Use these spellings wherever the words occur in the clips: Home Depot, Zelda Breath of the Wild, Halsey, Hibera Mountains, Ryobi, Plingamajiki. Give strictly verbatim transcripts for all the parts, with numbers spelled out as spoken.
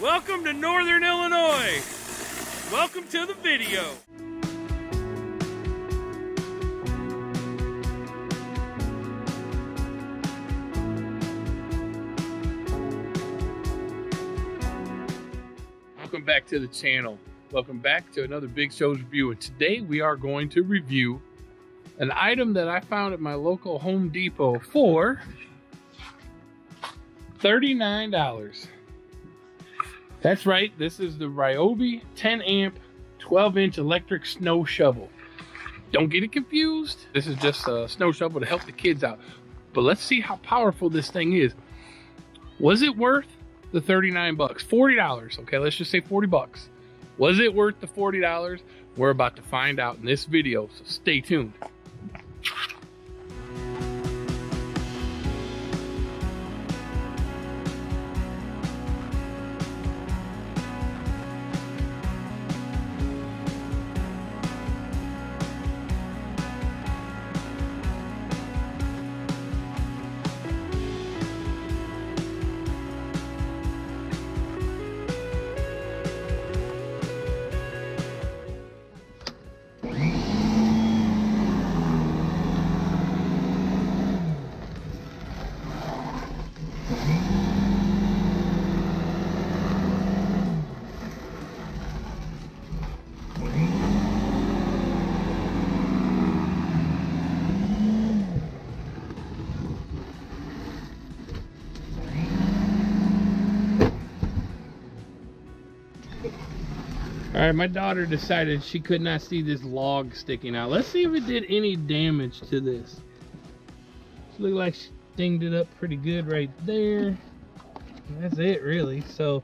Welcome to Northern Illinois. Welcome to the video. Welcome back to the channel. Welcome back to another Big Show's review. And today we are going to review an item that I found at my local Home Depot for thirty-nine dollars. That's right, this is the Ryobi ten amp, twelve inch electric snow shovel. Don't get it confused. This is just a snow shovel to help the kids out. But let's see how powerful this thing is. Was it worth the thirty-nine bucks? forty dollars, okay, let's just say forty bucks. Was it worth the forty dollars? We're about to find out in this video, so stay tuned. All right, my daughter decided she could not see this log sticking out. Let's see if it did any damage to this. It looked like she dinged it up pretty good right there. That's it, really. So,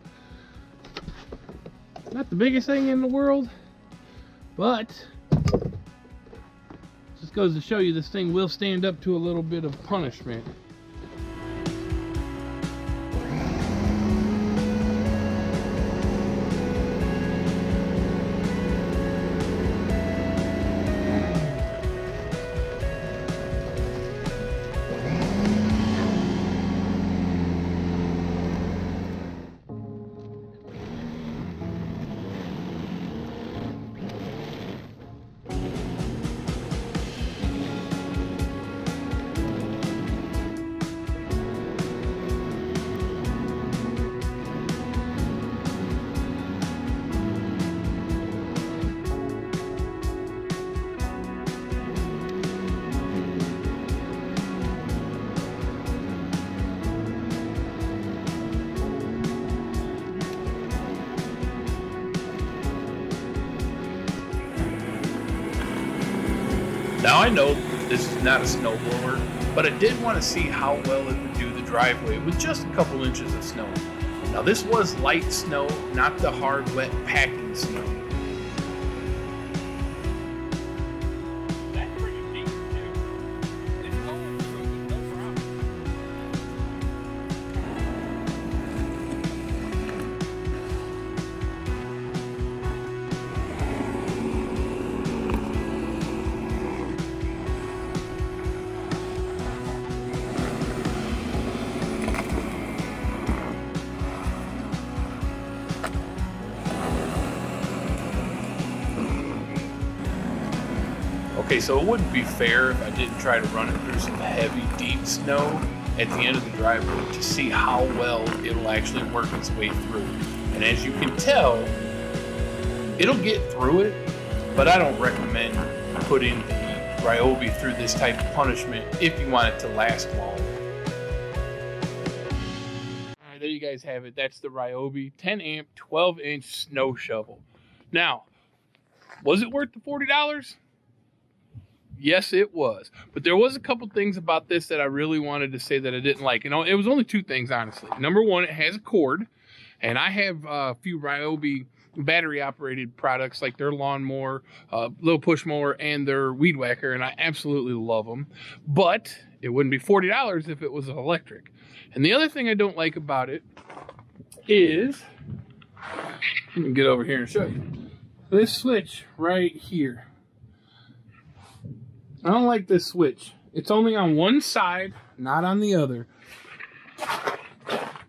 not the biggest thing in the world, but just goes to show you this thing will stand up to a little bit of punishment. Now I know this is not a snow blower, but I did want to see how well it would do the driveway with just a couple inches of snow. Now this was light snow, not the hard, wet, packing snow. Okay, so it wouldn't be fair if I didn't try to run it through some heavy, deep snow at the end of the driveway to see how well it'll actually work its way through. And as you can tell, it'll get through it, but I don't recommend putting the Ryobi through this type of punishment if you want it to last long. All right, there you guys have it. That's the Ryobi ten amp, twelve inch snow shovel. Now, was it worth the forty dollars? Yes, it was. But there was a couple things about this that I really wanted to say that I didn't like. You know, it was only two things, honestly. Number one, it has a cord. And I have a few Ryobi battery-operated products, like their lawnmower, uh, little push mower, and their weed whacker, and I absolutely love them. But it wouldn't be forty dollars if it was electric. And the other thing I don't like about it is, let me get over here and show you, this switch right here. I don't like this switch. It's only on one side, not on the other.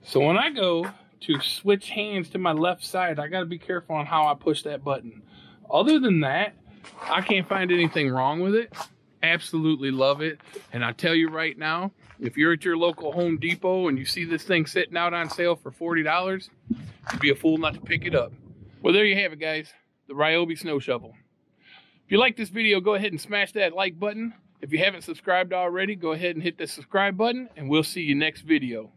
So when I go to switch hands to my left side. I got to be careful on how I push that button. Other than that, I can't find anything wrong with it. Absolutely love it. And I tell you right now, if you're at your local Home Depot and you see this thing sitting out on sale for forty dollars, you'd be a fool not to pick it up. Well, there you have it, guys. The Ryobi snow shovel. If you like this video, go ahead and smash that like button. If you haven't subscribed already, go ahead and hit the subscribe button, and we'll see you next video.